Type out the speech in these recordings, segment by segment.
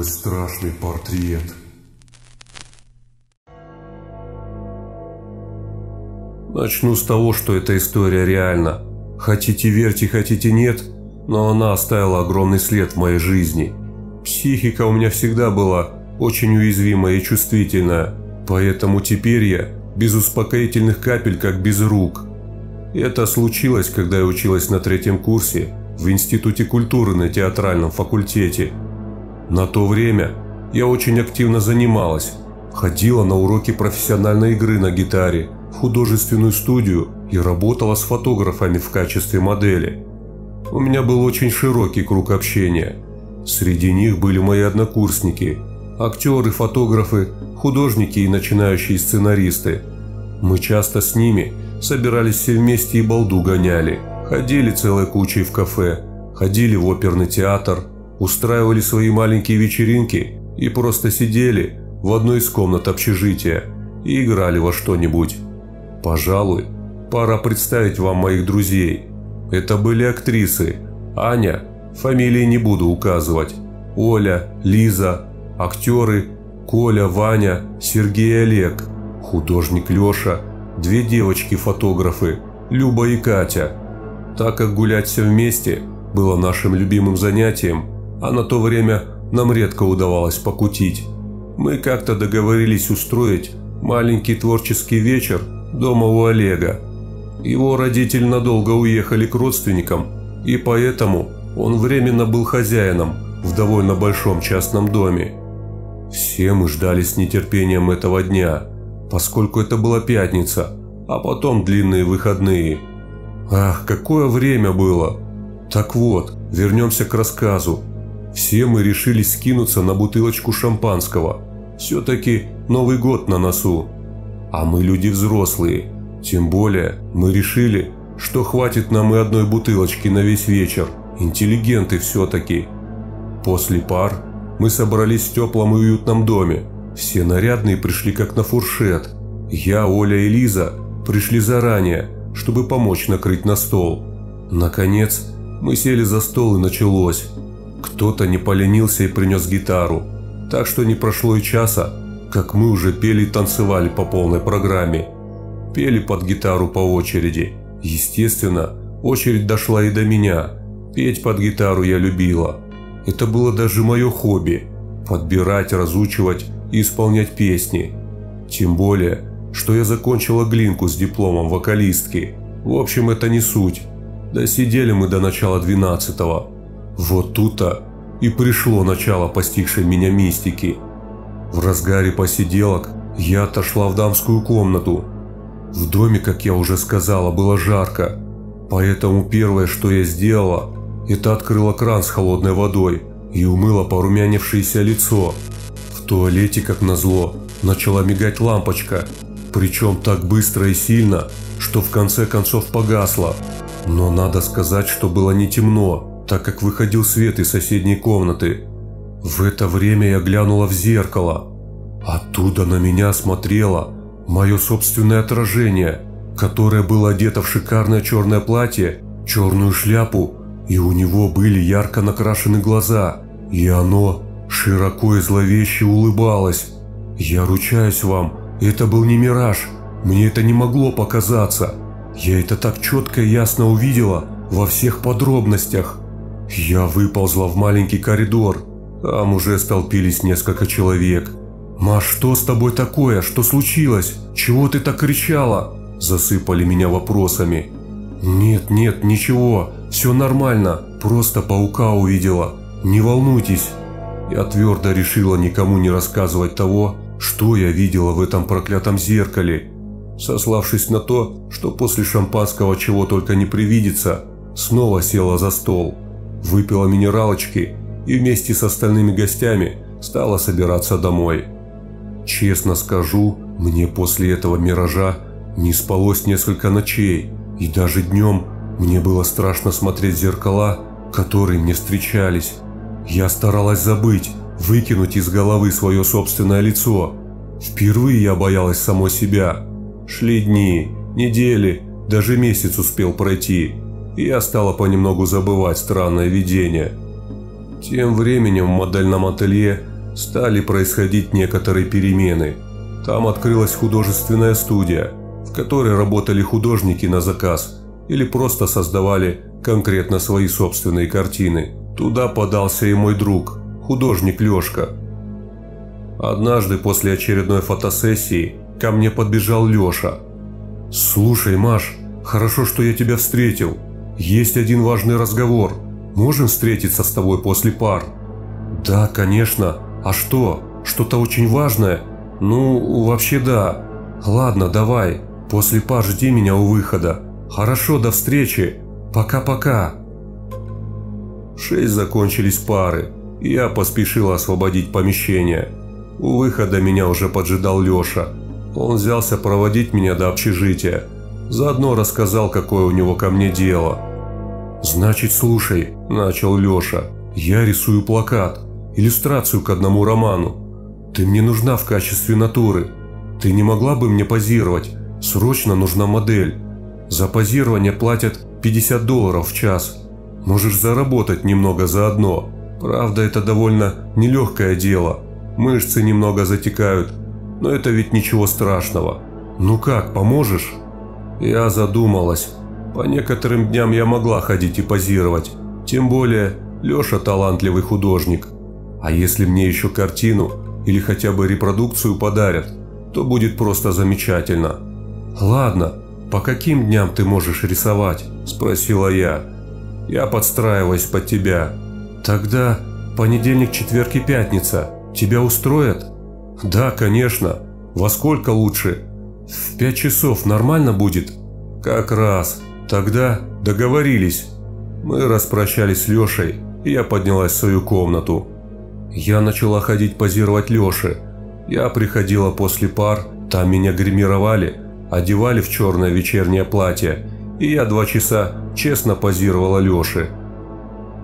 твой страшный портрет. Начну с того, что эта история реальна. Хотите верьте, хотите нет, но она оставила огромный след в моей жизни. Психика у меня всегда была очень уязвимая и чувствительная, поэтому теперь я без успокоительных капель, как без рук. Это случилось, когда я училась на 3-м курсе в Институте культуры на театральном факультете. На то время я очень активно занималась, ходила на уроки профессиональной игры на гитаре, в художественную студию и работала с фотографами в качестве модели. У меня был очень широкий круг общения. Среди них были мои однокурсники, актеры, фотографы, художники и начинающие сценаристы. Мы часто с ними собирались все вместе и балду гоняли, ходили целой кучей в кафе, ходили в оперный театр, устраивали свои маленькие вечеринки и просто сидели в одной из комнат общежития и играли во что-нибудь. Пожалуй, пора представить вам моих друзей. Это были актрисы Аня, фамилии не буду указывать, Оля, Лиза, актеры Коля, Ваня, Сергей, Олег, художник Лёша, 2 девочки-фотографы Люба и Катя. Так как гулять все вместе было нашим любимым занятием, а на то время нам редко удавалось покутить, мы как-то договорились устроить маленький творческий вечер дома у Олега. Его родители надолго уехали к родственникам, и поэтому он временно был хозяином в довольно большом частном доме. Все мы ждали с нетерпением этого дня, поскольку это была пятница, а потом длинные выходные. Ах, какое время было! Так вот, вернемся к рассказу. Все мы решили скинуться на бутылочку шампанского. Все-таки Новый год на носу. А мы люди взрослые. Тем более, мы решили, что хватит нам и одной бутылочки на весь вечер. Интеллигенты все-таки. После пар мы собрались в теплом и уютном доме. Все нарядные пришли как на фуршет. Я, Оля и Лиза пришли заранее, чтобы помочь накрыть на стол. Наконец, мы сели за стол и началось. Кто-то не поленился и принес гитару. Так что не прошло и часа, как мы уже пели и танцевали по полной программе. Пели под гитару по очереди. Естественно, очередь дошла и до меня. Петь под гитару я любила. Это было даже мое хобби – подбирать, разучивать и исполнять песни. Тем более, что я закончила Глинку с дипломом вокалистки. В общем, это не суть. Досидели мы до начала 12-го. Вот тут-то и пришло начало постигшей меня мистики. В разгаре посиделок я отошла в дамскую комнату. В доме, как я уже сказала, было жарко, поэтому первое, что я сделала, это открыла кран с холодной водой и умыла порумянившееся лицо. В туалете, как назло, начала мигать лампочка, причем так быстро и сильно, что в конце концов погасла. Но надо сказать, что было не темно, так как выходил свет из соседней комнаты. В это время я глянула в зеркало. Оттуда на меня смотрела мое собственное отражение, которое было одето в шикарное черное платье, черную шляпу, и у него были ярко накрашены глаза, и оно широко и зловеще улыбалось. Я ручаюсь вам, это был не мираж, мне это не могло показаться. Я это так четко и ясно увидела во всех подробностях. Я выползла в маленький коридор, там уже столпились несколько человек. «Маш, что с тобой такое? Что случилось? Чего ты так кричала?» Засыпали меня вопросами. «Нет, нет, ничего, все нормально, просто паука увидела, не волнуйтесь». Я твердо решила никому не рассказывать того, что я видела в этом проклятом зеркале, сославшись на то, что после шампанского чего только не привидится, снова села за стол, выпила минералочки и вместе с остальными гостями стала собираться домой. Честно скажу, мне после этого миража не спалось несколько ночей, и даже днем мне было страшно смотреть зеркала, которые мне встречались. Я старалась забыть, выкинуть из головы свое собственное лицо. Впервые я боялась самой себя. Шли дни, недели, даже месяц успел пройти, и я стала понемногу забывать странное видение. Тем временем в модельном ателье стали происходить некоторые перемены. Там открылась художественная студия, в которой работали художники на заказ или просто создавали конкретно свои собственные картины. Туда подался и мой друг, художник Лёшка. Однажды после очередной фотосессии ко мне подбежал Лёша. «Слушай, Маш, хорошо, что я тебя встретил. Есть один важный разговор. Можем встретиться с тобой после пар?» «Да, конечно. А что? Что-то очень важное?» «Ну, вообще да. Ладно, давай. После пар жди меня у выхода. Хорошо, до встречи. Пока-пока». В 6 закончились пары, и я поспешил освободить помещение. У выхода меня уже поджидал Лёша. Он взялся проводить меня до общежития. Заодно рассказал, какое у него ко мне дело. «Значит, слушай», – начал Лёша, – «я рисую плакат, иллюстрацию к одному роману. Ты мне нужна в качестве натуры. Ты не могла бы мне позировать? Срочно нужна модель. За позирование платят $50 в час. Можешь заработать немного заодно. Правда, это довольно нелегкое дело. Мышцы немного затекают, но это ведь ничего страшного. Ну как, поможешь?» Я задумалась. По некоторым дням я могла ходить и позировать. Тем более, Лёша талантливый художник. А если мне еще картину или хотя бы репродукцию подарят, то будет просто замечательно. «Ладно, по каким дням ты можешь рисовать?» – спросила я. «Я подстраиваюсь под тебя». «Тогда понедельник, четверг и пятница. Тебя устроят?» «Да, конечно. Во сколько лучше?» «В 5 часов нормально будет?» «Как раз. Тогда договорились». Мы распрощались с Лешей, и я поднялась в свою комнату. Я начала ходить позировать Леше. Я приходила после пар, там меня гримировали, одевали в черное вечернее платье, и я 2 часа честно позировала Леше.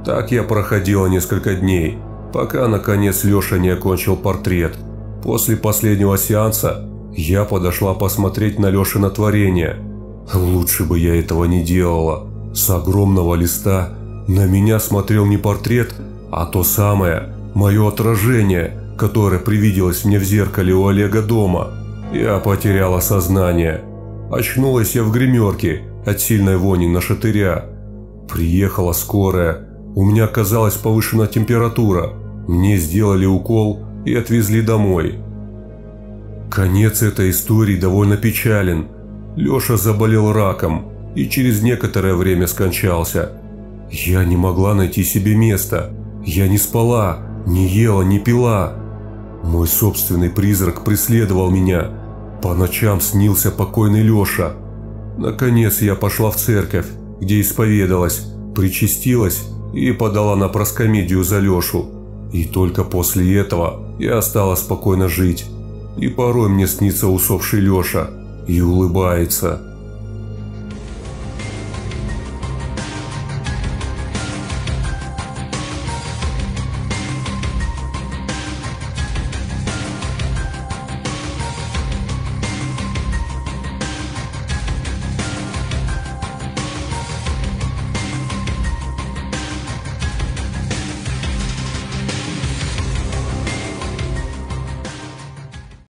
Так я проходила несколько дней, пока наконец Леша не окончил портрет. После последнего сеанса я подошла посмотреть на Лешино творение. Лучше бы я этого не делала. С огромного листа на меня смотрел не портрет, а то самое, мое отражение, которое привиделось мне в зеркале у Олега дома. Я потеряла сознание. Очнулась я в гримерке от сильной вони на шатыря. Приехала скорая. У меня оказалась повышенная температура. Мне сделали укол и отвезли домой. Конец этой истории довольно печален. Лёша заболел раком и через некоторое время скончался. Я не могла найти себе места. Я не спала, не ела, не пила. Мой собственный призрак преследовал меня. По ночам снился покойный Лёша. Наконец я пошла в церковь, где исповедалась, причастилась и подала на проскомедию за Лёшу. И только после этого я стала спокойно жить. И порой мне снится усопший Лёша и улыбается.